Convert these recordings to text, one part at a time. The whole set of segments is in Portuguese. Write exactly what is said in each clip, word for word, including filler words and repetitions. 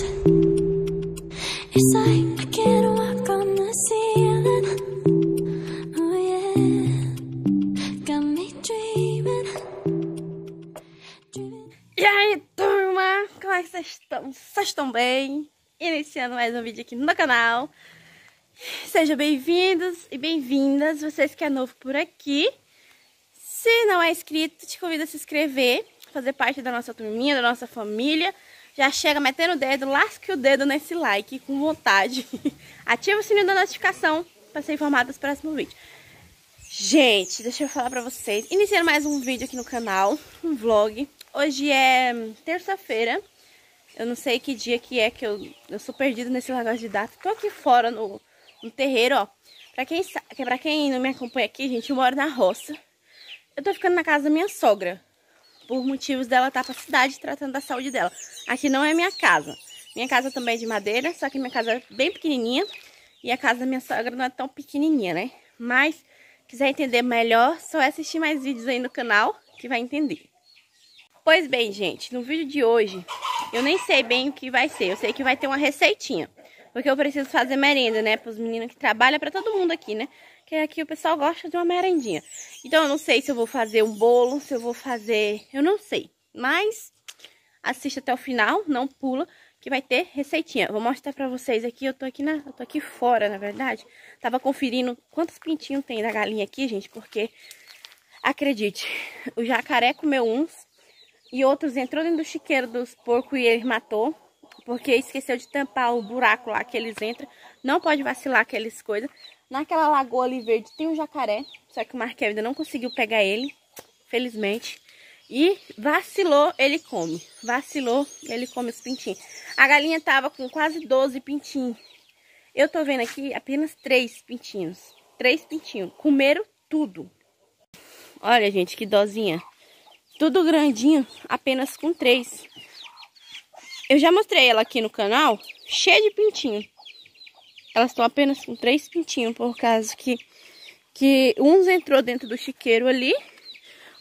E aí, turma, como é que vocês estão? Vocês estão bem? Iniciando mais um vídeo aqui no canal. Sejam bem-vindos e bem-vindas, vocês que é novo por aqui. Se não é inscrito, te convido a se inscrever, fazer parte da nossa turminha, da nossa família. Já chega metendo o dedo, lasque o dedo nesse like com vontade. Ativa o sininho da notificação para ser informado dos próximos vídeos. Gente, deixa eu falar pra vocês. Iniciando mais um vídeo aqui no canal, um vlog. Hoje é terça-feira. Eu não sei que dia que é que eu, eu sou perdida nesse negócio de data. Tô aqui fora no, no terreiro, ó. Pra quem, pra quem não me acompanha aqui, gente, eu moro na roça. Eu tô ficando na casa da minha sogra, por motivos dela estar pra cidade tratando da saúde dela. Aqui não é minha casa. Minha casa também é de madeira, só que minha casa é bem pequenininha. E a casa da minha sogra não é tão pequenininha, né? Mas, se quiser entender melhor, só é assistir mais vídeos aí no canal que vai entender. Pois bem, gente, no vídeo de hoje, eu nem sei bem o que vai ser. Eu sei que vai ter uma receitinha, porque eu preciso fazer merenda, né? Para os meninos que trabalham, para todo mundo aqui, né? Que aqui o pessoal gosta de uma merendinha. Então eu não sei se eu vou fazer um bolo, se eu vou fazer... eu não sei. Mas assista até o final, não pula, que vai ter receitinha. Eu vou mostrar pra vocês aqui. Eu tô aqui, na... eu tô aqui fora, na verdade. Tava conferindo quantos pintinhos tem da galinha aqui, gente. Porque, acredite, o jacaré comeu uns e outros entrou dentro do chiqueiro dos porcos e ele matou. Porque esqueceu de tampar o buraco lá que eles entram. Não pode vacilar aquelas coisas. Naquela lagoa ali verde tem um jacaré. Só que o Marquinhos ainda não conseguiu pegar ele, felizmente. E vacilou, ele come. Vacilou, ele come os pintinhos. A galinha tava com quase doze pintinhos. Eu tô vendo aqui apenas três pintinhos. Três pintinhos. Comeram tudo. Olha, gente, que dozinha. Tudo grandinho, apenas com três. Eu já mostrei ela aqui no canal, cheia de pintinho. Elas estão apenas com três pintinhos, por causa que, que uns entrou dentro do chiqueiro ali.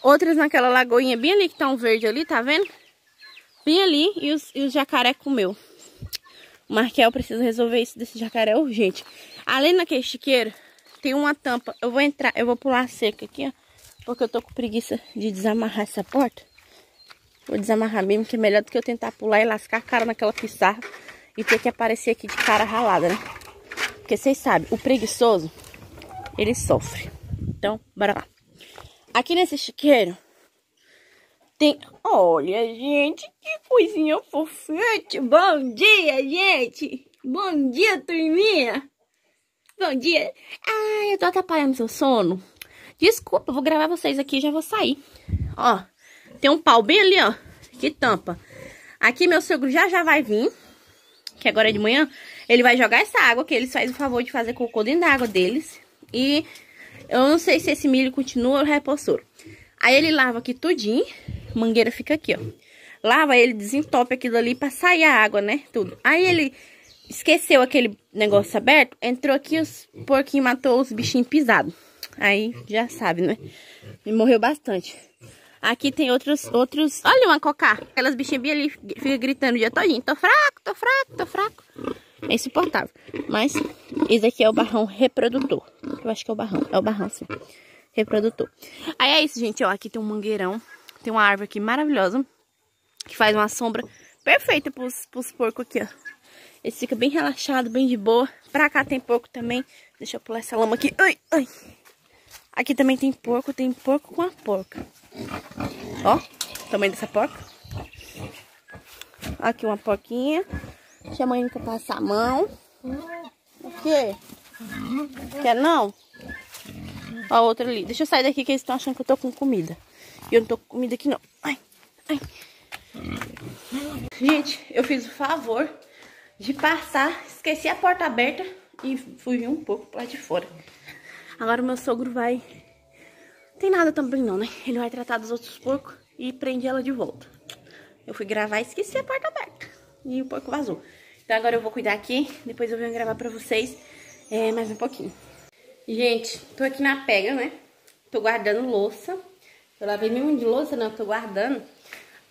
Outras naquela lagoinha bem ali, que tá um verde ali, tá vendo? Bem ali, e, os, e o jacaré comeu. O Marquel precisa resolver isso desse jacaré urgente. Além daquele chiqueiro, tem uma tampa. Eu vou entrar, eu vou pular a cerca aqui, ó. Porque eu tô com preguiça de desamarrar essa porta. Vou desamarrar mesmo, que é melhor do que eu tentar pular e lascar a cara naquela pissarra e ter que aparecer aqui de cara ralada, né? Porque vocês sabem, o preguiçoso, ele sofre. Então, bora lá. Aqui nesse chiqueiro tem... olha, gente, que coisinha fofete. Bom dia, gente. Bom dia, turminha. Bom dia. Ai, eu tô atrapalhando seu sono. Desculpa, eu vou gravar vocês aqui e já vou sair. Ó. Tem um pau bem ali, ó, que tampa. Aqui meu sogro já já vai vir, que agora é de manhã. Ele vai jogar essa água, que eles fazem o favor de fazer cocô dentro da água deles. E eu não sei se esse milho continua ou reposturo. Aí ele lava aqui tudinho, a mangueira fica aqui, ó. Lava ele, desentope aquilo ali pra sair a água, né, tudo. Aí ele esqueceu aquele negócio aberto, entrou aqui, os porquinhos matou os bichinhos pisados. Aí já sabe, né, e morreu bastante. Aqui tem outros, outros... olha uma cocá. Aquelas bichinhas bem ali, fica gritando o dia todinho. Tô fraco, tô fraco, tô fraco. É insuportável. Mas esse aqui é o barrão reprodutor. Eu acho que é o barrão. É o barrão, sim. Reprodutor. Aí é isso, gente. Ó, aqui tem um mangueirão. Tem uma árvore aqui maravilhosa, que faz uma sombra perfeita pros, pros porcos aqui, ó. Esse fica bem relaxado, bem de boa. Pra cá tem porco também. Deixa eu pular essa lama aqui. Ai, ai. Aqui também tem porco. Tem porco com a porca. Ó, o tamanho dessa porca. Aqui uma porquinha. Deixa a mãe nunca passar a mão. O quê? Quer não? Ó, a outra ali. Deixa eu sair daqui que eles estão achando que eu tô com comida. E eu não tô com comida aqui não. Ai, ai. Gente, eu fiz o favor de passar. Esqueci a porta aberta e fui um pouco pra lá de fora. Agora o meu sogro vai... tem nada também não, né? Ele vai tratar dos outros porcos e prende ela de volta. Eu fui gravar e esqueci a porta aberta. E o porco vazou. Então agora eu vou cuidar aqui. Depois eu venho gravar pra vocês é, mais um pouquinho. Gente, tô aqui na pega, né? Tô guardando louça. Eu lavei mesmo de louça, não. Tô guardando.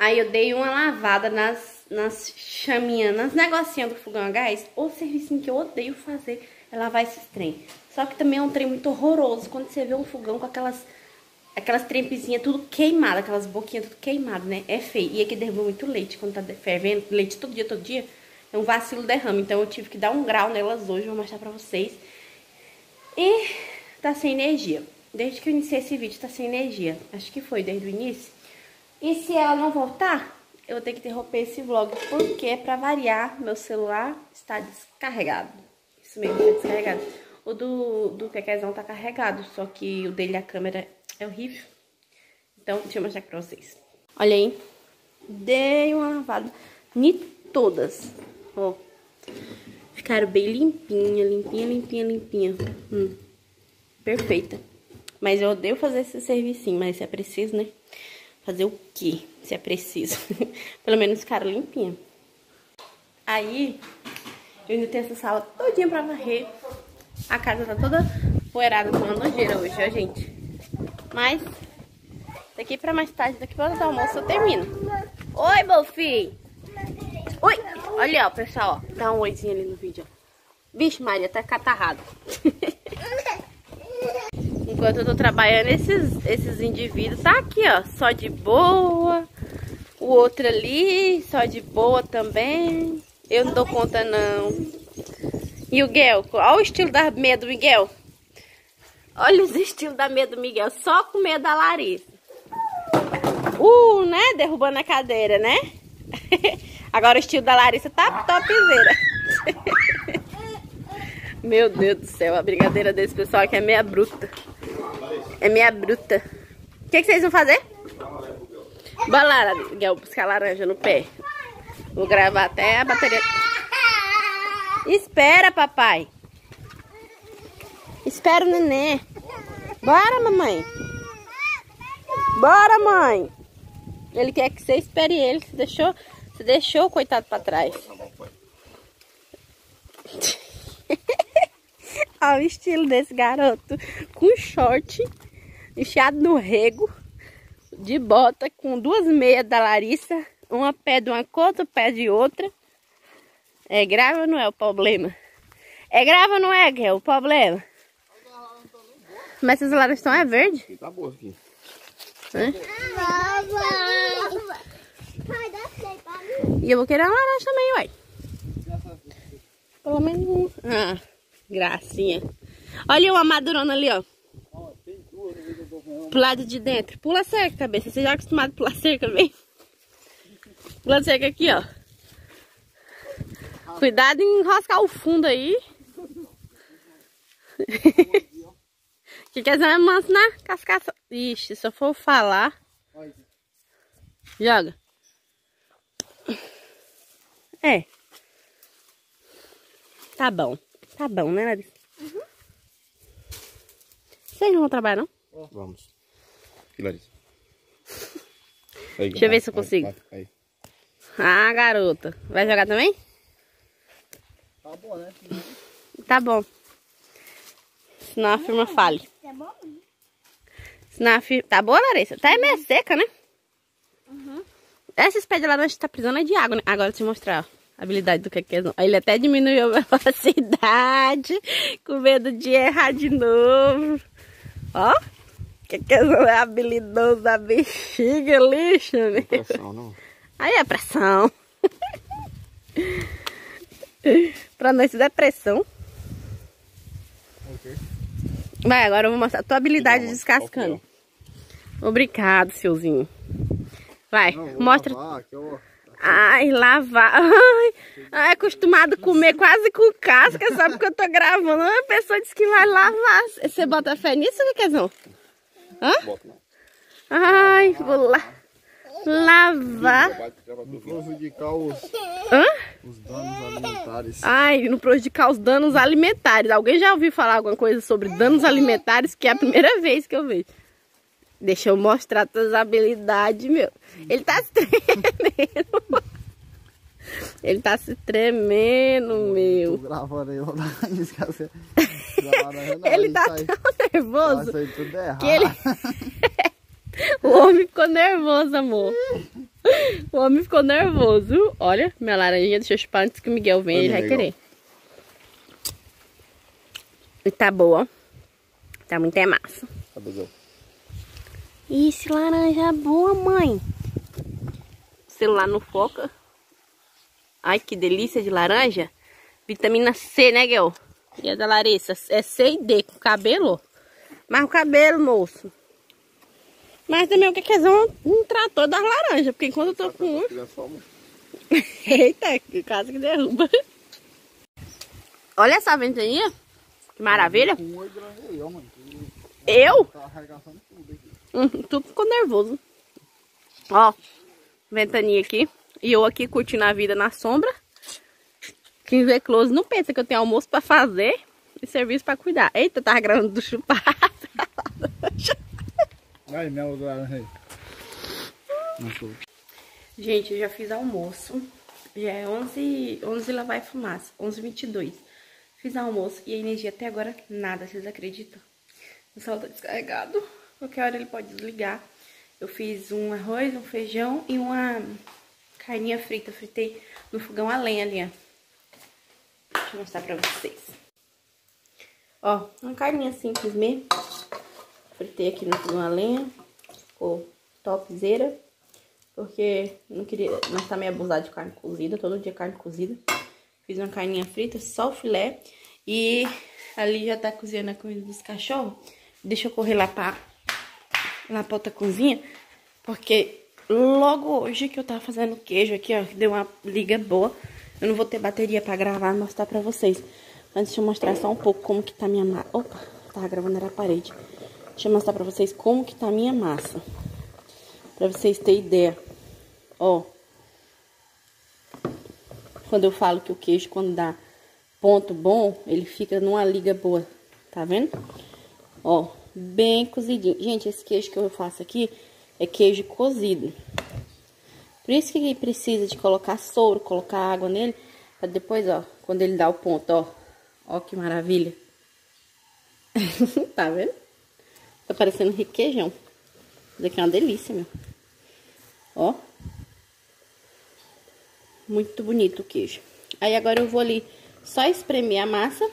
Aí eu dei uma lavada nas, nas chaminhas, nas negocinhas do fogão a gás, ou serviço que eu odeio fazer é lavar esses trem. Só que também é um trem muito horroroso quando você vê um fogão com aquelas, aquelas trempezinhas tudo queimada, aquelas boquinhas tudo queimada, né? É feio. E aqui derrubou muito leite quando tá fervendo, leite todo dia, todo dia. É um vacilo derrama, então eu tive que dar um grau nelas hoje, vou mostrar pra vocês. E tá sem energia. Desde que eu iniciei esse vídeo tá sem energia. Acho que foi desde o início. E se ela não voltar, eu vou ter que interromper esse vlog, porque, pra variar, meu celular está descarregado. Isso mesmo, está descarregado. O do, do Kekezão tá carregado, só que o dele, a câmera, é horrível. Então, deixa eu mostrar aqui pra vocês. Olha aí. Dei uma lavada em todas. Ó. Ficaram bem limpinha, limpinha, limpinha, limpinha. Hum. Perfeita. Mas eu odeio fazer esse servicinho, mas é preciso, né? Fazer o que, se é preciso. Pelo menos ficaram limpinha. Aí, eu ainda tenho essa sala todinha pra varrer. A casa tá toda poeirada, com uma nojeira hoje, ó, gente. Mas, daqui pra mais tarde, daqui pra hora do almoço, eu termino. Oi, meu filho! Oi! Olha, ó, pessoal, ó. Dá um oizinho ali no vídeo, ó. Vixe, Maria, tá catarrado. Enquanto eu tô trabalhando, esses, esses indivíduos tá aqui, ó, só de boa. O outro ali, só de boa também. Eu não dou conta, não. E o Miguel, olha o estilo da meia do Miguel. Olha os estilos da meia do Miguel, só com medo da Larissa. Uh, né? Derrubando a cadeira, né? Agora o estilo da Larissa tá topzera. Meu Deus do céu, a brincadeira desse pessoal aqui é meia bruta. É meia bruta. O que, que vocês vão fazer? Bora lá, Miguel, buscar laranja no pé. Vou gravar até a bateria. Espera, papai. Espera o neném. Bora, mamãe. Bora, mãe. Ele quer que você espere ele. Você deixou, você deixou o coitado pra trás. Olha o estilo desse garoto. Com short enfiado no rego, de bota, com duas meias da Larissa, uma pé de uma cor, outra pé de outra. É grave ou não é o problema? É grave ou não é, que é o problema? Mas essas laranjas estão é verde? Tá boa, filho. E eu vou querer uma laranja também, uai. Pelo menos um. Ah, gracinha. Olha uma madurona ali, ó. Pro lado de dentro. Pula cerca, cabeça. Você já é acostumado a pular cerca, vem? Pula cerca aqui, ó. Cuidado em enroscar o fundo aí. Que quer dizer, manso na cascaça. Ixi, se eu for falar. Joga. É. Tá bom. Tá bom, né, Larissa? Uhum. Vocês não vão trabalhar, não? Oh. Vamos. E Larissa? Aí, deixa eu ver se eu consigo. Aí, aí. Ah, garota. Vai jogar também? Tá bom, né? Tá bom. Senão a firma fale. Tá bom? Senão a firma... Tá boa, Larissa? Tá meio seca, né? Uhum. Esses pés de laranja tá precisando de água, né? Agora eu te mostrar, ó. A habilidade do Kekezão. Ele até diminuiu a minha velocidade, com medo de errar de novo. Ó, Kekezão é habilidoso da bexiga, lixa, né? Pressão, não. Aí é pressão. Pra nós isso é pressão. Okay. Vai, agora eu vou mostrar a tua habilidade não, descascando. Obrigado, senhorzinho. Vai, não, mostra... Lavar, que eu... Ai, lavar. Ai, ai, acostumado a comer quase com casca, só porque eu tô gravando. A pessoa disse que vai lavar. Você bota fé nisso, Kekezão? Hã? Ai, vou lá. Lavar. Não prejudicar os... Hã? Os danos alimentares. Ai, não prejudicar os danos alimentares. Alguém já ouviu falar alguma coisa sobre danos alimentares? Que é a primeira vez que eu vejo. Deixa eu mostrar tuas habilidades, meu. Ele tá se tremendo. Ele tá se tremendo, meu. Eu tô gravando aí, eu não esqueci. Ele tá tão nervoso. Que ele... O homem ficou nervoso, amor. O homem ficou nervoso. Olha, minha laranjinha, deixa eu chupar antes que o Miguel venha, é ele vai legal. Querer. E tá boa. Tá muito é massa. Tá legal. Isso, laranja boa, mãe. O celular não foca. Ai, que delícia de laranja. Vitamina C, né, Guel? E a da Larissa? É C e D com cabelo? Mas o cabelo, moço. Mas também o que é um trator das laranjas, porque enquanto eu tô com um... Eita, que casa que derruba. Olha essa ventania, que maravilha. Eu? Hum, tu ficou nervoso. Ó, ventania aqui. E eu aqui curtindo a vida na sombra. Quem vê close não pensa que eu tenho almoço pra fazer e serviço pra cuidar. Eita, tava gravando do chupar. Ai, minha laranja aí. Gente, eu já fiz almoço. Já é onze, onze lá vai fumaça, onze e vinte e dois. Fiz almoço e a energia até agora nada, vocês acreditam? O celular tá descarregado. Qualquer hora ele pode desligar. Eu fiz um arroz, um feijão e uma carninha frita. Fritei no fogão a lenha ali, ó. Deixa eu mostrar pra vocês. Ó, uma carninha simples mesmo. Fritei aqui no fogão a lenha. Ficou topzera. Porque não queria... Nós tá meio abusado de carne cozida. Todo dia carne cozida. Fiz uma carninha frita, só o filé. E ali já tá cozinhando a comida dos cachorros. Deixa eu correr lá pra... Lá pra outra cozinha. Porque logo hoje que eu tava fazendo queijo aqui, ó. Que deu uma liga boa. Eu não vou ter bateria pra gravar e mostrar pra vocês. Mas deixa eu mostrar só um pouco como que tá minha... Ma... Opa, tava gravando na parede. Deixa eu mostrar pra vocês como que tá a minha massa. Pra vocês terem ideia. Ó. Quando eu falo que o queijo, quando dá ponto bom, ele fica numa liga boa. Tá vendo? Ó. Bem cozidinho. Gente, esse queijo que eu faço aqui é queijo cozido. Por isso que precisa de colocar soro, colocar água nele. Pra depois, ó. Quando ele dá o ponto, ó. Ó que maravilha. Tá vendo? Tá parecendo requeijão. Isso aqui é uma delícia, meu. Ó. Muito bonito o queijo. Aí agora eu vou ali só espremer a massa.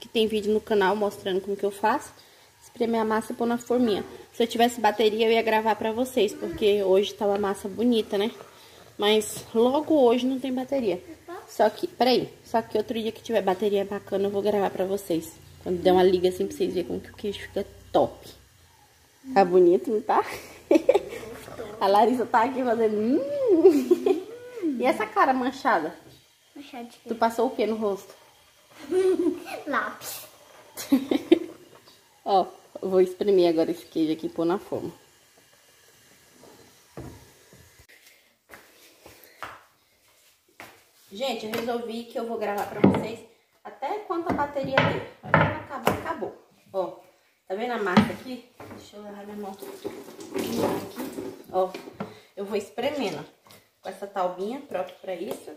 Que tem vídeo no canal mostrando como que eu faço. Espremer a massa e pôr na forminha. Se eu tivesse bateria eu ia gravar pra vocês. Porque hoje tá uma massa bonita, né? Mas logo hoje não tem bateria. Só que, peraí. Só que outro dia que tiver bateria bacana eu vou gravar pra vocês. Quando der uma liga assim pra vocês verem como que o queijo fica top. Tá bonito, não tá? A Larissa tá aqui fazendo... Hum. E essa cara manchada? Manchada de quê? Tu passou o que no rosto? Lápis. Ó, eu vou espremer agora esse queijo aqui e pôr na forma. Gente, eu resolvi que eu vou gravar pra vocês até quanto a bateria dele. Acabou, acabou. Ó. Tá vendo a massa aqui? Deixa eu levar minha mão aqui. Ó, eu vou espremendo com essa talbinha própria pra isso.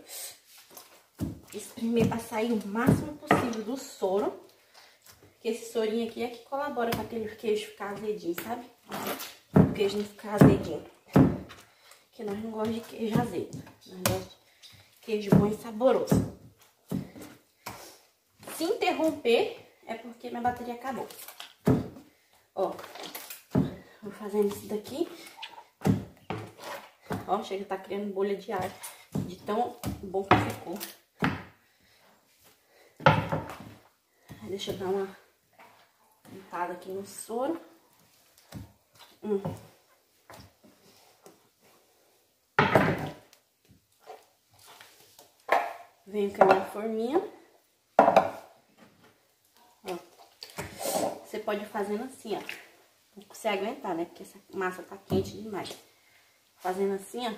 Espremer pra sair o máximo possível do soro. Que esse sorinho aqui é que colabora com aquele queijo ficar azedinho, sabe? O queijo não ficar azedinho. Porque nós não gostamos de queijo azedo. Nós gostamos de queijo bom e saboroso. Se interromper, é porque minha bateria acabou. Ó, vou fazendo isso daqui. Ó, chega, tá criando bolha de ar. De tão bom que ficou. Deixa eu dar uma limpada aqui no soro. Hum. Venho com a minha forminha. Você pode ir fazendo assim, ó. Não consegue aguentar, né? Porque essa massa tá quente demais. Fazendo assim, ó.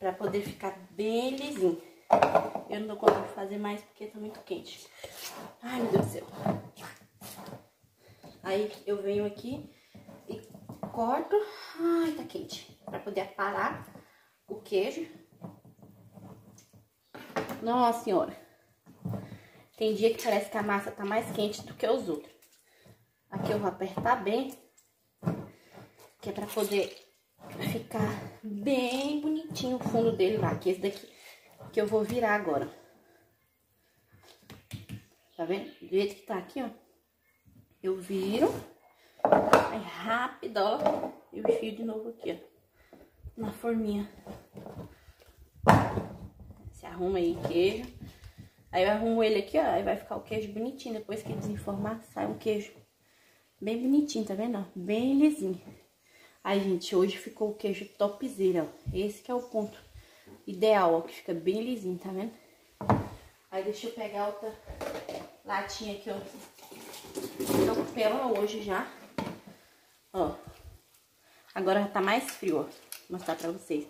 Pra poder ficar bem lisinho. Eu não dou conta de fazer mais porque tá muito quente. Ai, meu Deus do céu. Aí eu venho aqui e corto. Ai, tá quente. Pra poder aparar o queijo. Nossa senhora. Tem dia que parece que a massa tá mais quente do que os outros. Aqui eu vou apertar bem. Que é pra poder ficar bem bonitinho o fundo dele lá, que esse daqui que eu vou virar agora. Tá vendo? Do jeito que tá aqui, ó. Eu viro, aí rápido, ó, eu enfio de novo aqui, ó, na forminha. Se arruma aí o queijo. Aí eu arrumo ele aqui, ó, aí vai ficar o queijo bonitinho. Depois que desenformar, sai um queijo bem bonitinho, tá vendo? Ó, bem lisinho. Aí, gente, hoje ficou o queijo topzera, ó. Esse que é o ponto ideal, ó, que fica bem lisinho, tá vendo? Aí deixa eu pegar outra latinha que eu tô com ela hoje já. Ó, agora já tá mais frio, ó. Vou mostrar pra vocês.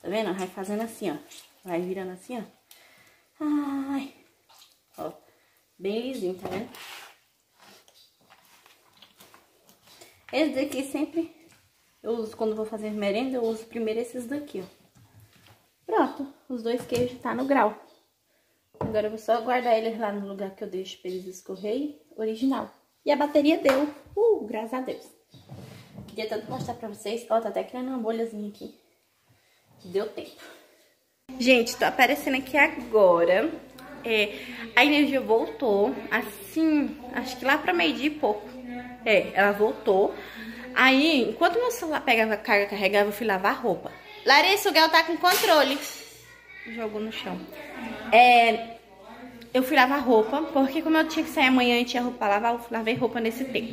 Tá vendo? Vai fazendo assim, ó. Vai virando assim, ó. Ai, ó, bem lisinho, tá vendo? Esse daqui sempre eu uso, quando vou fazer merenda, eu uso primeiro esses daqui, ó. Pronto, os dois queijos tá no grau. Agora eu vou só guardar eles lá no lugar que eu deixo pra eles escorrerem, original. E a bateria deu, uh, graças a Deus. Queria tanto mostrar pra vocês, ó, tá até criando uma bolhazinha aqui. Deu tempo. Gente, tô aparecendo aqui agora, é, a energia voltou, assim, acho que lá pra meio dia e pouco, é, ela voltou, aí, enquanto meu celular pegava carga, carregava, eu fui lavar a roupa. Larissa, o Gal tá com controle, jogou no chão, é, eu fui lavar roupa, porque como eu tinha que sair amanhã e tinha roupa pra lavar, eu lavei roupa nesse tempo.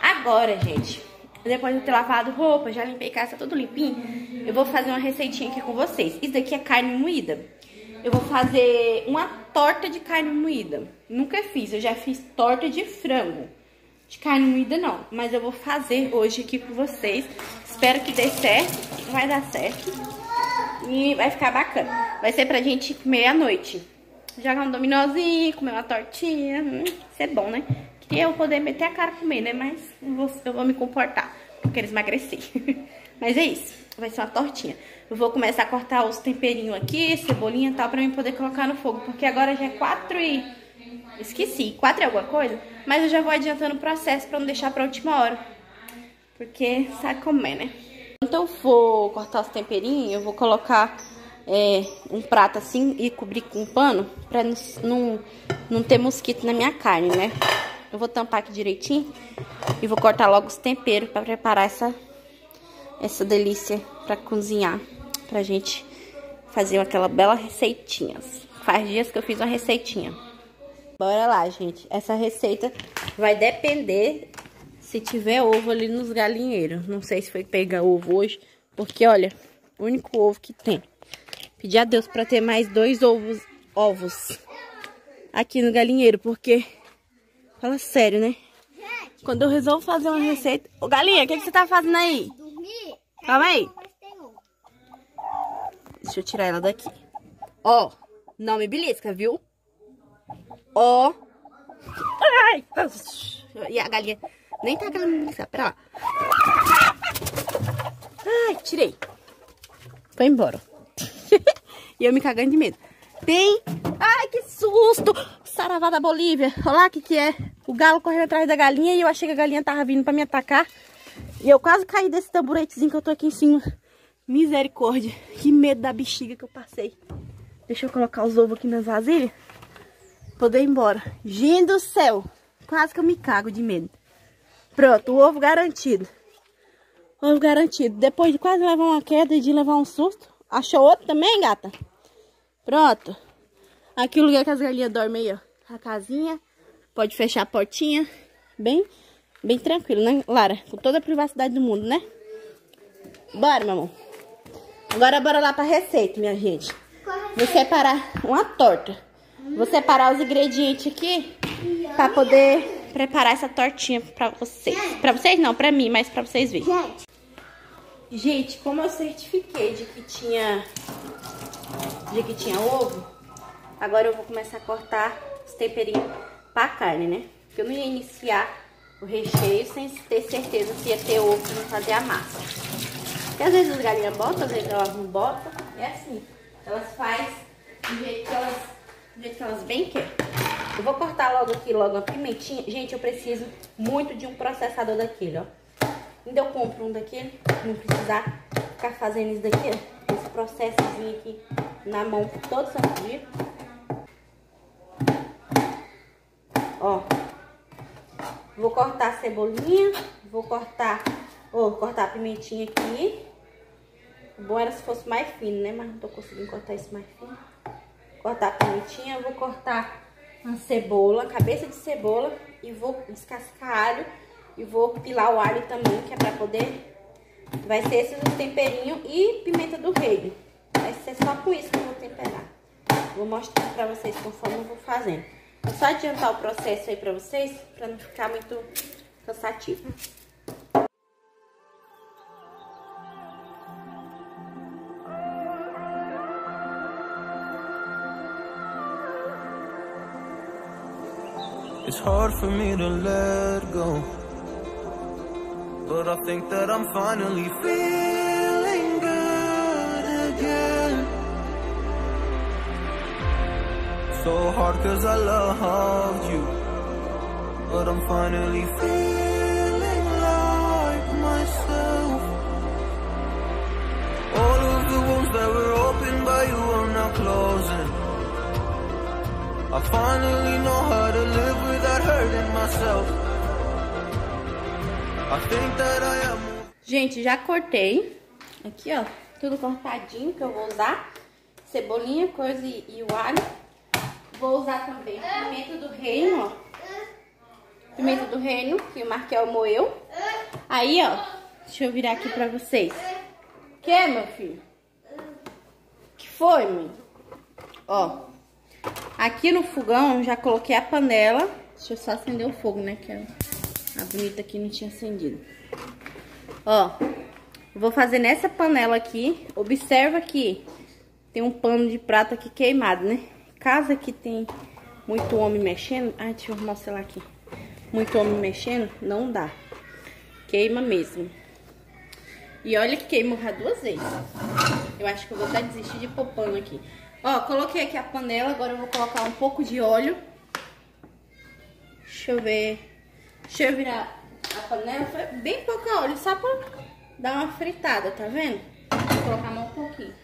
Agora, gente, depois de eu ter lavado roupa, já limpei casa, tudo limpinho, eu vou fazer uma receitinha aqui com vocês. Isso daqui é carne moída. Eu vou fazer uma torta de carne moída. Nunca fiz, eu já fiz torta de frango. De carne moída não, mas eu vou fazer hoje aqui com vocês. Espero que dê certo, vai dar certo. E vai ficar bacana. Vai ser pra gente comer à noite. Jogar um dominozinho, comer uma tortinha, hum, isso é bom, né? E eu poder meter a cara comer, né? Mas eu vou, eu vou me comportar, porque eles emagrecer. Mas é isso, vai ser uma tortinha. Eu vou começar a cortar os temperinhos aqui, cebolinha e tal, pra mim poder colocar no fogo. Porque agora já é quatro e... esqueci, quatro e alguma coisa. Mas eu já vou adiantando o processo pra não deixar pra última hora. Porque sabe como é, né? Então eu vou cortar os temperinhos, eu vou colocar é, um prato assim e cobrir com um pano, pra não, não, não ter mosquito na minha carne, né? Eu vou tampar aqui direitinho e vou cortar logo os temperos pra preparar essa, essa delícia pra cozinhar. Pra gente fazer aquela bela receitinha. Faz dias que eu fiz uma receitinha. Bora lá, gente. Essa receita vai depender se tiver ovo ali nos galinheiros. Não sei se foi pegar ovo hoje, porque, olha, o único ovo que tem. Pedi a Deus pra ter mais dois ovos, ovos aqui no galinheiro, porque... Fala sério, né? Gente, quando eu resolvo fazer uma gente, receita... Ô, galinha, o que, que você tá fazendo aí? Dormir. Calma aí. Deixa eu tirar ela daqui. Ó, não me belisca, viu? Ó. Ai. E a galinha nem tá querendo me beliscar. Pera lá. Ai, tirei. Foi embora. E eu me cagando de medo. Tem... Ai, que susto! Saravá da Bolívia. Olha lá o que que é. O galo correndo atrás da galinha e eu achei que a galinha tava vindo pra me atacar. E eu quase caí desse tamburetezinho que eu tô aqui em cima. Misericórdia. Que medo da bexiga que eu passei. Deixa eu colocar os ovos aqui nas vasilhas. Poder ir embora. Gente do céu. Quase que eu me cago de medo. Pronto, o ovo garantido. Ovo garantido. Depois de quase levar uma queda e de levar um susto. Achou outro também, gata? Pronto. Aqui o lugar que as galinhas dormem aí, ó. A casinha. Pode fechar a portinha. Bem, bem tranquilo, né, Lara? Com toda a privacidade do mundo, né? Bora, meu amor. Agora bora lá pra receita, minha gente. Vou separar uma torta. Vou separar os ingredientes aqui pra poder preparar essa tortinha pra vocês. Pra vocês não, pra mim, mas pra vocês verem. Gente, como eu certifiquei de que tinha... de que tinha ovo, agora eu vou começar a cortar os temperinhos pra carne, né? Porque eu não ia iniciar o recheio sem ter certeza se ia ter ovo pra não fazer a massa. Porque às vezes as galinhas botam, às vezes elas não botam. É assim, elas fazem do jeito que elas, do jeito que elas bem querem. Eu vou cortar logo aqui, logo a pimentinha. Gente, eu preciso muito de um processador daquele, ó. Ainda eu compro um daquele, não precisar... ficar fazendo isso daqui, ó, esse processozinho aqui na mão todo santo dia. Ó, vou cortar a cebolinha, vou cortar, ó, cortar a pimentinha aqui. O bom era se fosse mais fino, né? Mas não tô conseguindo cortar isso mais fino. Cortar a pimentinha, vou cortar uma cebola, cabeça de cebola, e vou descascar alho e vou pilar o alho também, que é pra poder... Vai ser esse o temperinho e pimenta do reino. Vai ser só com isso que eu vou temperar. Vou mostrar pra vocês conforme eu vou fazendo. Vou só adiantar o processo aí pra vocês, pra não ficar muito cansativo. It's hard for me to let go, but I think that I'm finally feeling good again. So hard cause I loved you, but I'm finally feeling like myself. All of the wounds that were opened by you are now closing. I finally know how to live without hurting myself. Gente, já cortei aqui, ó, tudo cortadinho que eu vou usar. Cebolinha, coisa e, e o alho. Vou usar também pimenta do reino, ó. Pimenta do reino, que o Markel moeu. Aí, ó, deixa eu virar aqui pra vocês. Que, meu filho? Que foi, mãe? Ó, aqui no fogão já coloquei a panela. Deixa eu só acender o fogo, né, que é... A bonita aqui não tinha acendido. Ó, vou fazer nessa panela aqui. Observa que tem um pano de prato aqui queimado, né? Caso aqui tem muito homem mexendo... Ai, deixa eu mostrar aqui. Muito homem mexendo, não dá. Queima mesmo. E olha que queimou já duas vezes. Eu acho que eu vou até desistir de pôr pano aqui. Ó, coloquei aqui a panela. Agora eu vou colocar um pouco de óleo. Deixa eu ver... Deixa eu virar a panela, foi bem pouco óleo, só pra dar uma fritada, tá vendo? Vou colocar mais um pouquinho.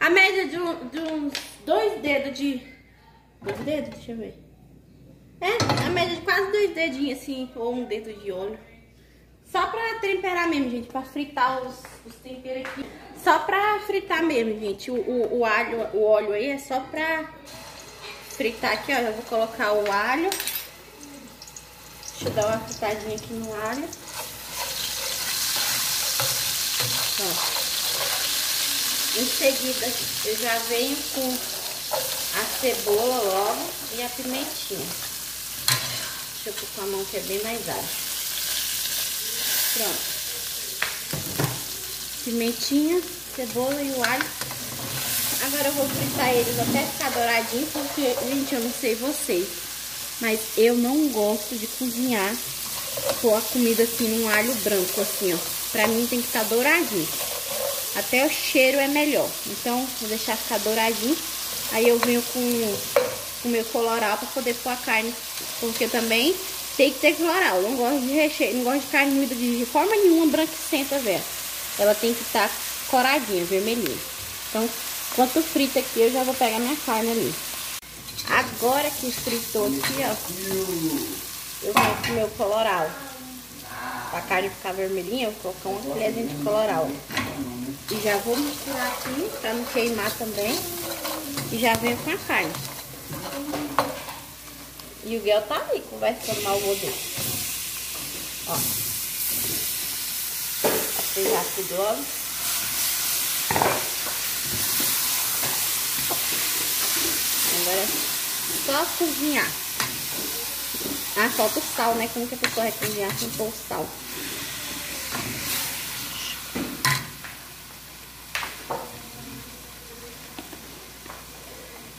A média de, um, de uns dois dedos de... Dois dedos? Deixa eu ver. É, a média de quase dois dedinhos, assim, ou um dedo de óleo. Só pra temperar mesmo, gente, pra fritar os, os temperos aqui. Só pra fritar mesmo, gente, o, o, o alho, o óleo aí é só pra... fritar aqui, ó, eu vou colocar o alho. Deixa eu dar uma fritadinha aqui no alho. Ó. Em seguida, eu já venho com a cebola logo e a pimentinha. Deixa eu pôr com a mão que é bem mais ágil. Pronto. Pimentinha, cebola e o alho. Agora eu vou fritar eles até ficar douradinho, porque, gente, eu não sei vocês, mas eu não gosto de cozinhar com a comida assim, num alho branco, assim, ó. Pra mim tem que ficar douradinho. Até o cheiro é melhor. Então, vou deixar ficar douradinho. Aí eu venho com o meu colorau pra poder pôr a carne, porque também tem que ter colorau. Eu não gosto de recheio, não gosto de carne moída de forma nenhuma branquicenta, velho. Ela tem que estar coradinha, vermelhinha. Então... Enquanto frita aqui, eu já vou pegar minha carne ali. Agora que fritou aqui, ó, eu vou com o meu colorau. Pra carne ficar vermelhinha, eu vou colocar uma colherzinha de colorau. E já vou misturar aqui, pra não queimar também. E já venho com a carne. E o Guel tá ali, conversando mal o modelo. Ó. Vou pegar tudo logo. Agora é só cozinhar. Ah, falta o sal, né? Como que a pessoa vai cozinhar sem pôr o sal?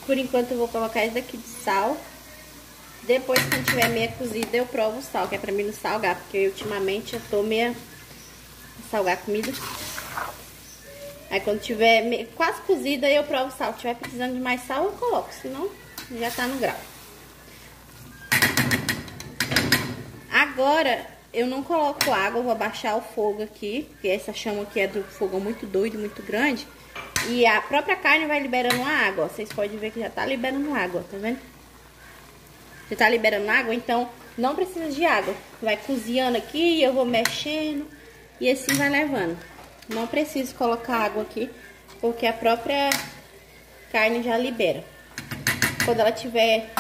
Por enquanto eu vou colocar esse daqui de sal. Depois, quando tiver meia cozida, eu provo o sal, que é pra mim não salgar. Porque ultimamente eu tô meia... salgar comida. Aí quando tiver quase cozida, eu provo o sal. Se tiver precisando de mais sal, eu coloco. Senão, já tá no grau. Agora, Eu não coloco água, eu vou abaixar o fogo aqui, porque essa chama aqui é do fogão muito doido, muito grande. E a própria carne vai liberando a água, ó. Vocês podem ver que já tá liberando água, tá vendo? Já tá liberando água, então não precisa de água. Vai cozinhando aqui, eu vou mexendo e assim vai levando. Não preciso colocar água aqui, porque a própria carne já libera. Quando ela tiver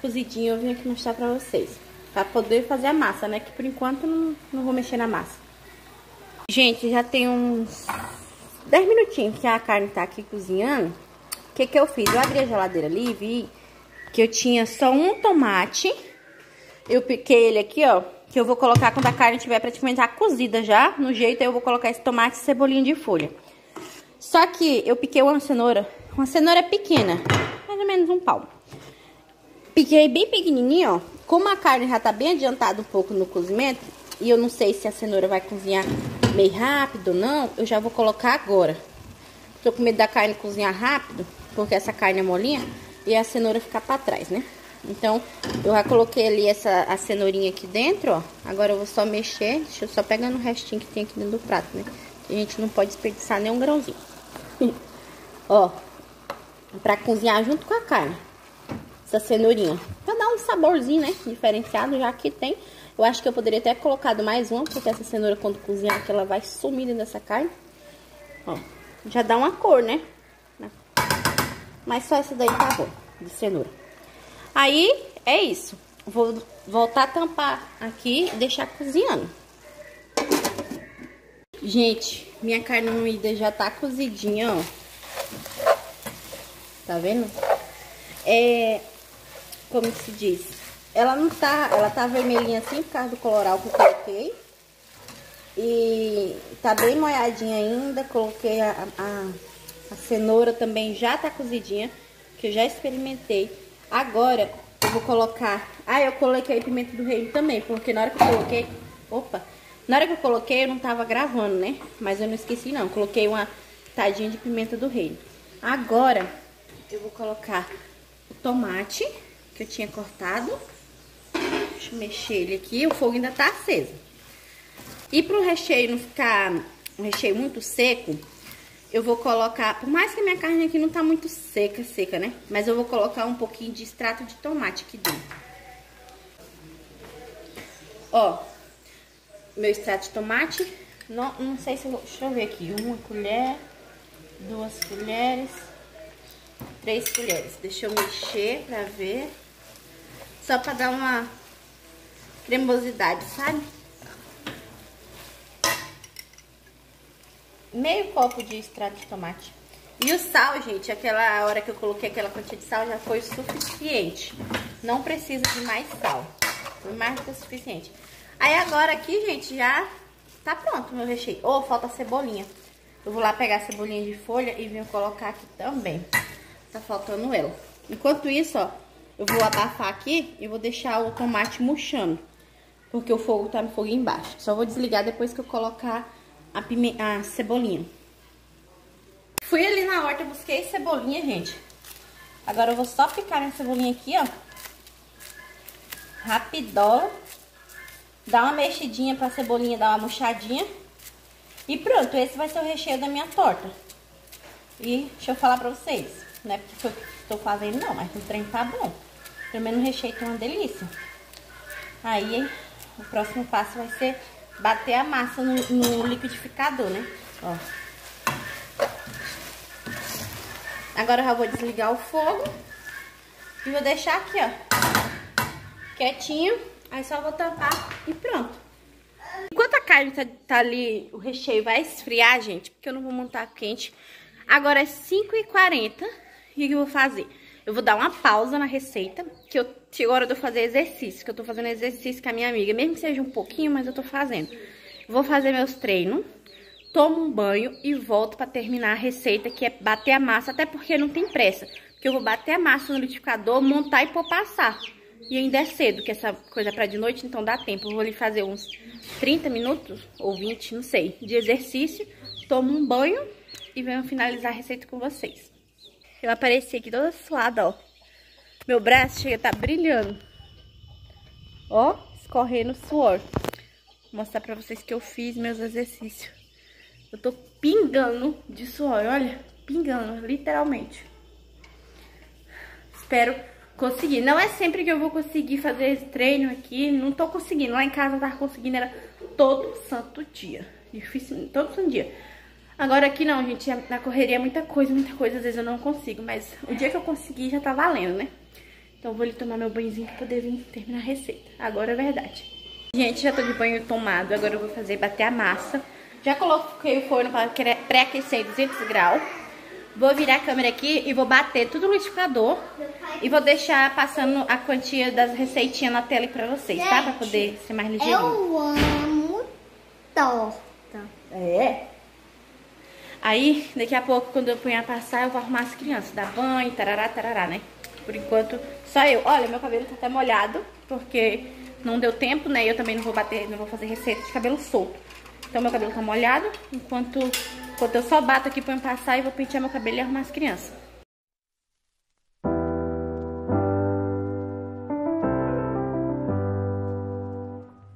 cozidinha, eu vim aqui mostrar pra vocês. Pra poder fazer a massa, né? Que por enquanto não, não vou mexer na massa. Gente, já tem uns dez minutinhos que a carne tá aqui cozinhando. O que que eu fiz? Eu abri a geladeira ali e vi que eu tinha só um tomate. Eu piquei ele aqui, ó. Que eu vou colocar quando a carne tiver praticamente já cozida já. No jeito, aí eu vou colocar esse tomate e cebolinha de folha. Só que eu piquei uma cenoura. Uma cenoura pequena. Mais ou menos um palmo. Piquei bem pequenininho, ó. Como a carne já tá bem adiantada um pouco no cozimento, e eu não sei se a cenoura vai cozinhar meio rápido ou não, eu já vou colocar agora. Tô com medo da carne cozinhar rápido, porque essa carne é molinha, e a cenoura ficar pra trás, né? Então, eu já coloquei ali essa, a cenourinha aqui dentro, ó. Agora eu vou só mexer, deixa eu só pegar no restinho que tem aqui dentro do prato, né? A gente não pode desperdiçar nenhum grãozinho. Ó, pra cozinhar junto com a carne. Essa cenourinha, pra dar um saborzinho, né, diferenciado, já que tem. Eu acho que eu poderia até ter colocado mais uma, porque essa cenoura, quando cozinhar, que ela vai sumir dentro dessa carne. Ó, já dá uma cor, né? Mas só essa daí tá bom, de cenoura. Aí, é isso. Vou voltar a tampar aqui e deixar cozinhando. Gente, minha carne moída já tá cozidinha, ó. Tá vendo? É... Como se diz? Ela não tá... Ela tá vermelhinha assim por causa do coloral que eu coloquei. E tá bem molhadinha ainda. Coloquei a, a, a cenoura também já tá cozidinha, que eu já experimentei. Agora eu vou colocar... Ah, eu coloquei pimenta do reino também, porque na hora que eu coloquei... Opa! Na hora que eu coloquei eu não tava gravando, né? Mas eu não esqueci não. Coloquei uma tadinha de pimenta do reino. Agora eu vou colocar o tomate que eu tinha cortado. Deixa eu mexer ele aqui. O fogo ainda tá aceso. E pro recheio não ficar um recheio muito seco, eu vou colocar... Por mais que a minha carne aqui não tá muito seca, seca, né? Mas eu vou colocar um pouquinho de extrato de tomate aqui dentro. Ó, meu extrato de tomate. Não, não sei se eu vou... Deixa eu ver aqui. Uma colher, duas colheres... Três colheres. Deixa eu mexer pra ver. Só pra dar uma cremosidade, sabe? Meio copo de extrato de tomate. E o sal, gente, aquela hora que eu coloquei aquela quantia de sal já foi suficiente. Não precisa de mais sal. Foi mais do que o suficiente. Aí agora aqui, gente, já tá pronto o meu recheio. Ou, falta a cebolinha. Eu vou lá pegar a cebolinha de folha e vim colocar aqui também. Tá faltando ela. Enquanto isso, ó, eu vou abafar aqui e vou deixar o tomate murchando, porque o fogo tá no fogo embaixo. Só vou desligar depois que eu colocar a, pime... a cebolinha. Fui ali na horta, busquei cebolinha, gente. Agora eu vou só picar a cebolinha aqui, ó. Rapidola. Dá uma mexidinha pra cebolinha dar uma murchadinha. E pronto, esse vai ser o recheio da minha torta. E deixa eu falar pra vocês... Não é porque foi o que estou fazendo, não. Mas o trem tá bom. Pelo menos o recheio tá uma delícia. Aí, o próximo passo vai ser bater a massa no, no liquidificador, né? Ó. Agora eu já vou desligar o fogo. E vou deixar aqui, ó. Quietinho. Aí só vou tampar e pronto. Enquanto a carne tá, tá ali, o recheio vai esfriar, gente. Porque eu não vou montar quente. Agora é cinco e quarenta. E o que eu vou fazer? Eu vou dar uma pausa na receita, que eu, chegou a hora de eu fazer exercício, que eu tô fazendo exercício com a minha amiga, mesmo que seja um pouquinho, mas eu tô fazendo. Vou fazer meus treinos, tomo um banho e volto pra terminar a receita, que é bater a massa, até porque não tem pressa, porque eu vou bater a massa no liquidificador, montar e pôr passar. E ainda é cedo, que essa coisa é pra de noite, então dá tempo. Eu vou ali fazer uns trinta minutos, ou vinte, não sei, de exercício, tomo um banho e venho finalizar a receita com vocês. Eu apareci aqui toda suada, ó. Meu braço chega a tá brilhando. Ó, escorrendo suor. mostrar pra vocês que eu fiz meus exercícios. Eu tô pingando de suor, olha, pingando, literalmente. Espero conseguir. Não é sempre que eu vou conseguir fazer esse treino aqui, não tô conseguindo. Lá em casa eu tava conseguindo, era todo santo dia. Difícil, todo santo dia. Agora aqui não, gente, na correria é muita coisa, muita coisa, às vezes eu não consigo, mas o dia que eu conseguir já tá valendo, né? Então eu vou ali tomar meu banhozinho pra poder vir terminar a receita, agora é verdade. Gente, já tô de banho tomado, agora eu vou fazer bater a massa. Já coloquei o forno pra pré-aquecer em duzentos graus. Vou virar a câmera aqui e vou bater tudo no liquidificador e vou deixar passando a quantia das receitinhas na tela pra vocês, gente, tá? Pra poder ser mais ligeirinho. Eu amo torta. É? Aí, daqui a pouco, quando eu punhar a passar, eu vou arrumar as crianças, dar banho, tarará, tarará, né? Por enquanto, só eu. Olha, meu cabelo tá até molhado, porque não deu tempo, né? Eu também não vou bater, não vou fazer receita de cabelo solto. Então, meu cabelo tá molhado, enquanto, enquanto eu só bato aqui, ponho passar e vou pentear meu cabelo e arrumar as crianças.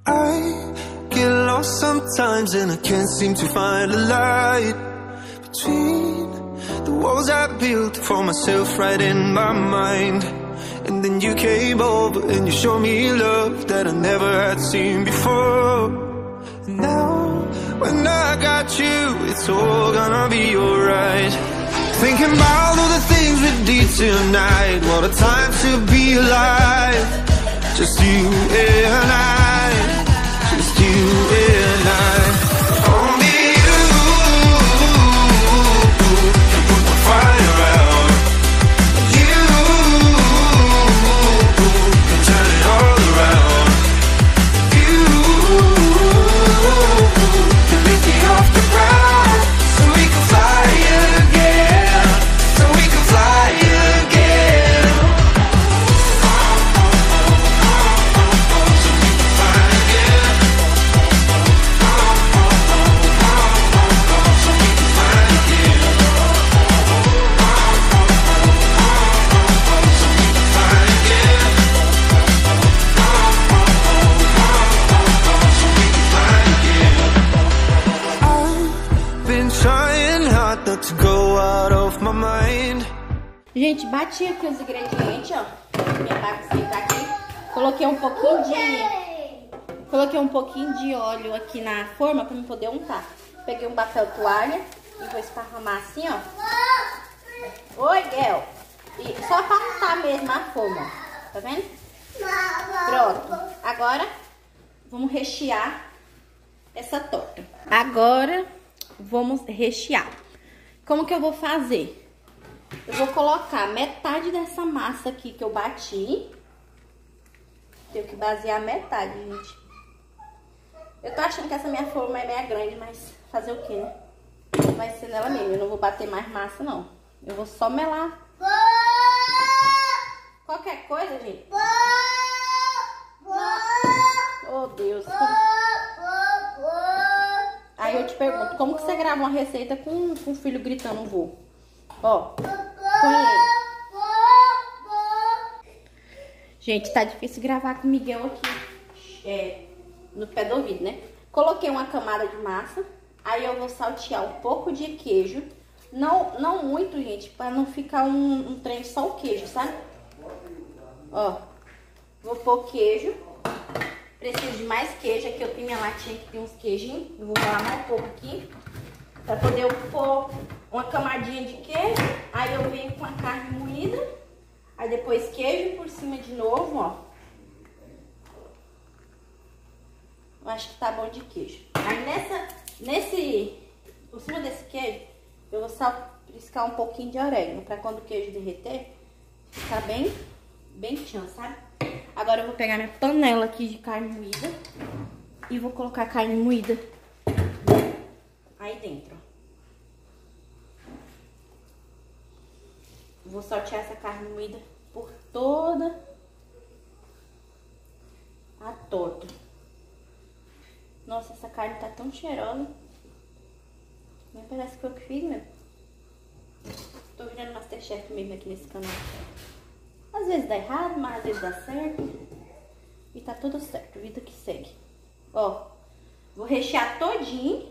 I get lost sometimes and I can't seem to find a light. Between the walls I built for myself right in my mind. And then you came over and you showed me love that I never had seen before. And now when I got you, it's all gonna be alright. Thinking about all the things we did tonight. What a time to be alive. Just you and I. Just you and I. Gente, bati aqui os ingredientes, ó. Minha bagunça tá aqui. Coloquei um pouquinho de... Coloquei um pouquinho de óleo aqui na forma pra eu poder untar. Peguei um papel toalha e vou esparramar assim, ó. Oi, Gel. E só pra untar mesmo a forma. Tá vendo? Pronto. Agora, vamos rechear essa torta. Agora, vamos rechear. Como que eu vou fazer? Eu vou colocar metade dessa massa aqui que eu bati. Tenho que basear metade, gente. Eu tô achando que essa minha forma é meia grande, mas fazer o quê, né? Vai ser nela mesmo. Eu não vou bater mais massa, não. Eu vou só melar. Qualquer coisa, gente. Oh, Deus. Aí eu te pergunto, como que você grava uma receita com, com o filho gritando vô? Ó, põe aí. Gente, tá difícil gravar com o Miguel aqui, é, no pé do ouvido, né? Coloquei uma camada de massa, aí eu vou saltear um pouco de queijo. Não, não muito, gente, pra não ficar um, um trem só o queijo, sabe? Ó, vou pôr queijo. Preciso de mais queijo. Aqui eu tenho minha latinha que tem uns queijinhos. Vou falar mais um pouco aqui. Pra poder eu pôr uma camadinha de queijo. Aí eu venho com a carne moída. Aí depois queijo por cima de novo, ó. Eu acho que tá bom de queijo. Aí nessa, nesse, por cima desse queijo, eu vou só riscar um pouquinho de orégano. Pra quando o queijo derreter, ficar bem, bem chão, sabe? Agora eu vou pegar minha panela aqui de carne moída e vou colocar a carne moída aí dentro. Vou saltear essa carne moída por toda a torta. Nossa, essa carne tá tão cheirosa. Nem parece que foi o que fiz, meu. Tô virando Masterchef mesmo aqui nesse canal. Às vezes dá errado, mas às vezes dá certo. E tá tudo certo, vida que segue. Ó, Vou rechear todinho.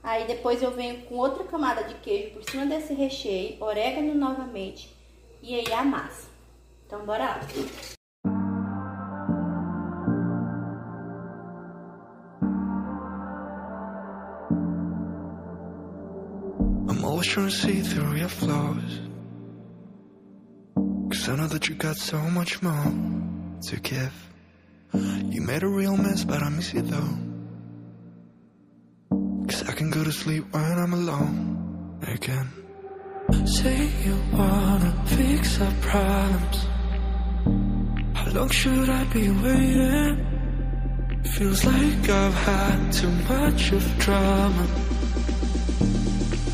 Aí depois eu venho com outra camada de queijo por cima desse recheio, orégano novamente e aí a massa. Então bora lá. I'm always trying to see through your flaws, 'cause I know that you got so much more to give. You made a real mess, but I miss you though. I can go to sleep when I'm alone again. Say you wanna fix our problems. How long should I be waiting? Feels like I've had too much of drama,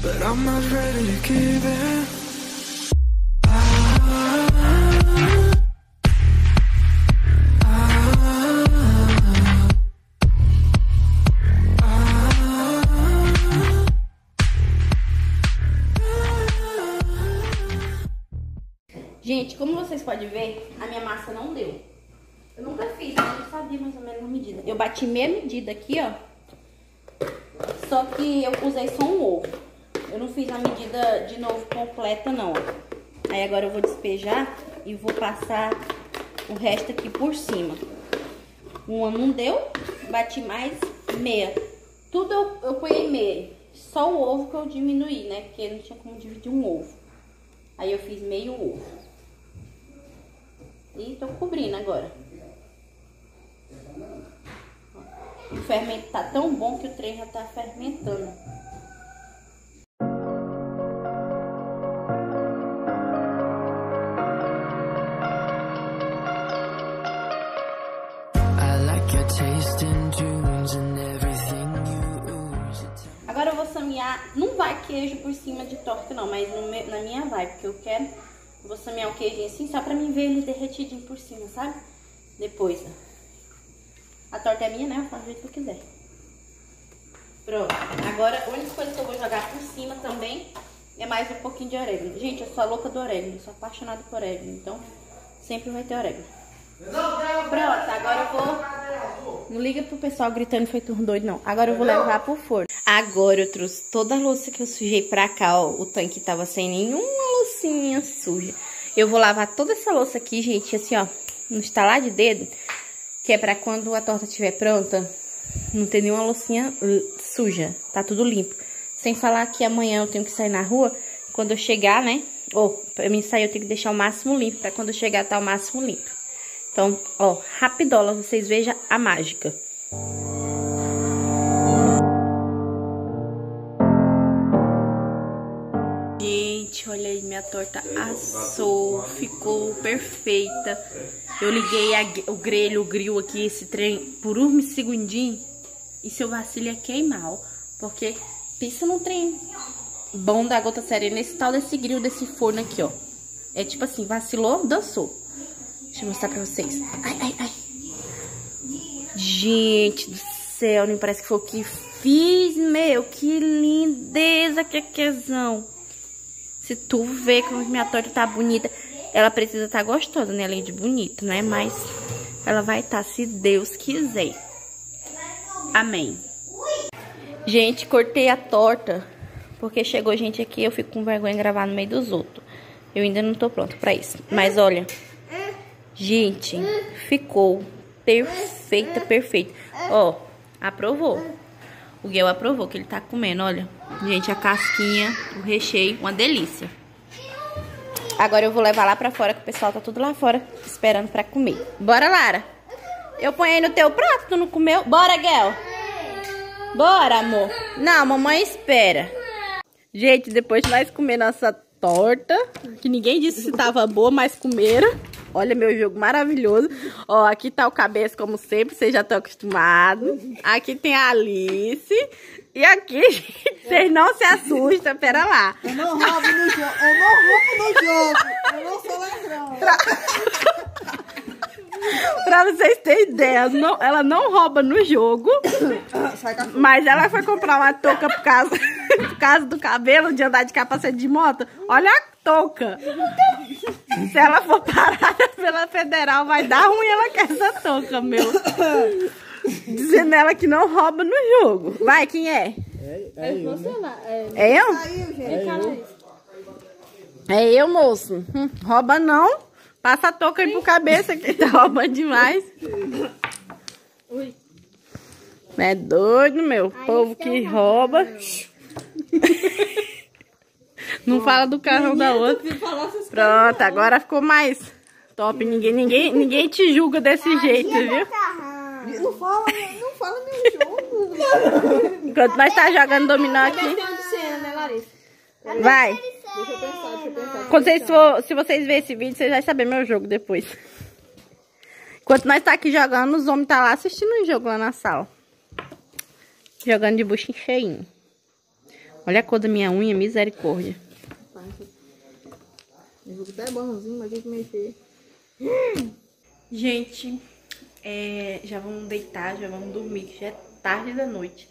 but I'm not ready to give in. Gente, como vocês podem ver, a minha massa não deu. Eu nunca fiz, eu não sabia mais ou menos a medida. Eu bati meia medida aqui, ó. Só que eu usei só um ovo. Eu não fiz a medida de novo completa, não. Aí agora eu vou despejar e vou passar o resto aqui por cima. Uma não deu, bati mais meia. Tudo eu, eu ponhei meia. Só o ovo que eu diminuí, né? Porque não tinha como dividir um ovo. Aí eu fiz meio ovo. E tô cobrindo agora. O fermento tá tão bom que o trem já tá fermentando. Agora eu vou samear. Não vai queijo por cima de torta não, mas no meu, na minha vai, porque eu quero... Vou samear o queijinho assim, só pra mim ver ele derretidinho por cima, sabe? Depois, ó. A torta é minha, né? Eu faço do jeito que eu quiser. Pronto. Agora, a única coisa que eu vou jogar por cima também é mais um pouquinho de orégano. Gente, eu sou a louca do orégano. Eu sou apaixonada por orégano. Então, sempre vai ter orégano. Pronto. Agora eu vou... Não liga pro pessoal gritando feito um doido, não. Agora eu vou levar pro forno. Agora eu trouxe toda a louça que eu sujei pra cá, ó. O tanque tava sem nenhum... loucinha suja. Eu vou lavar toda essa louça aqui, gente, assim, ó, no estalar de dedo, que é pra quando a torta estiver pronta, não ter nenhuma loucinha suja, tá tudo limpo. Sem falar que amanhã eu tenho que sair na rua, quando eu chegar, né, ou pra mim sair eu tenho que deixar o máximo limpo, pra quando eu chegar tá o máximo limpo. Então, ó, rapidola, vocês vejam a mágica. Olha aí, minha torta assou, ficou perfeita. Eu liguei a, o grelho, o grill aqui, esse trem, por um segundinho. E seu vacilo ia queimar, ó. Porque pensa num trem bom da gota serena, esse tal desse grill, desse forno aqui, ó. É tipo assim, vacilou, dançou. Deixa eu mostrar pra vocês. Ai, ai, ai. Gente do céu, nem parece que foi o que fiz, meu. Que lindeza, que quezão. Se tu vê como minha torta tá bonita, ela precisa tá gostosa, né? Além de bonita, né? Mas ela vai tá, se Deus quiser. Amém. Gente, cortei a torta, porque chegou gente aqui, eu fico com vergonha de gravar no meio dos outros. Eu ainda não tô pronta pra isso. Mas olha, gente, ficou perfeita, perfeita. Ó, aprovou. O Guel aprovou que ele tá comendo, olha. Gente, a casquinha, o recheio, uma delícia. Agora eu vou levar lá pra fora, que o pessoal tá tudo lá fora esperando pra comer. Bora, Lara. Eu ponho aí no teu prato, tu não comeu? Bora, Guel. Bora, amor. Não, mamãe espera. Gente, depois nós comer nossa torta, que ninguém disse se tava boa, mas comeram. Olha meu jogo maravilhoso. Ó, aqui tá o Cabeça, como sempre, vocês já estão acostumados. Aqui tem a Alice. E aqui, gente, vocês não se assustam, pera lá. Eu não roubo no jogo, eu não roubo no jogo. Eu não sou ladrão. Pra, pra vocês terem ideia, não, ela não rouba no jogo. Mas ela foi comprar uma touca por causa, por causa do cabelo, de andar de capacete de moto. Olha a touca. Se ela for parada pela federal, vai dar ruim ela quer essa touca, meu. dizendo ela que não rouba no jogo. Vai, quem é? É, é, é eu, você né? lá. É, é eu? Saiu, gente. É, eu. é eu, moço. Hum, rouba não. Passa a touca aí pro cabeça que tá roubando demais. Ui. É doido, meu. Aí povo que rouba. Não Bom, fala do carrão da outra. Pronto, agora ficou mais top. Ninguém, ninguém, ninguém te julga desse ah, jeito, viu? Tá não fala, não fala meu jogo. Enquanto nós tá jogando dominó aqui. Vai. Deixa eu pensar, deixa eu pensar. Quando vocês for, se vocês verem esse vídeo, vocês vão saber meu jogo depois. Enquanto nós tá aqui jogando, os homens tá lá assistindo um jogo lá na sala. Jogando de buchinho cheinho. Olha a cor da minha unha, misericórdia. Gente, é, já vamos deitar, já vamos dormir, que já é tarde da noite.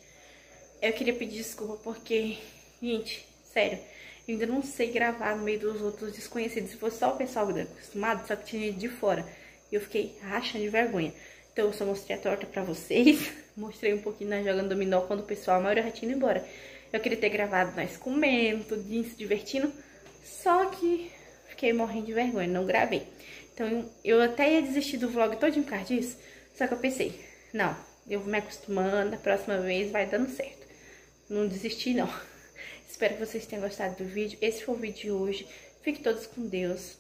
Eu queria pedir desculpa porque, gente, sério, eu ainda não sei gravar no meio dos outros desconhecidos. Se fosse só o pessoal acostumado, só que tinha gente de fora. E eu fiquei rachando de vergonha. Então eu só mostrei a torta pra vocês. Mostrei um pouquinho na jogando dominó quando o pessoal, a maioria já tinha ido embora. Eu queria ter gravado nós comendo, tudinho, se divertindo. Só que fiquei morrendo de vergonha, não gravei. Então eu até ia desistir do vlog todinho por causa disso. Só que eu pensei, não, eu vou me acostumando, a próxima vez vai dando certo. Não desisti não. Espero que vocês tenham gostado do vídeo. Esse foi o vídeo de hoje. Fiquem todos com Deus.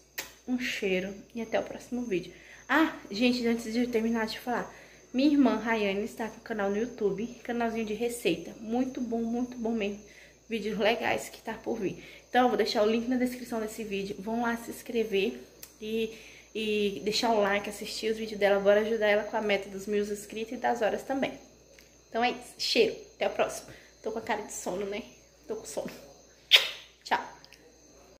Um cheiro e até o próximo vídeo. Ah, gente, antes de eu terminar, deixa eu falar. Minha irmã, Raiane, está com o canal no YouTube, canalzinho de receita. Muito bom, muito bom mesmo. Vídeos legais que tá por vir. Então, eu vou deixar o link na descrição desse vídeo. Vão lá se inscrever e, e deixar o like, assistir os vídeos dela. Bora ajudar ela com a meta dos mil inscritos e das horas também. Então é isso. Cheiro. Até o próximo. Tô com a cara de sono, né? Tô com sono. Tchau.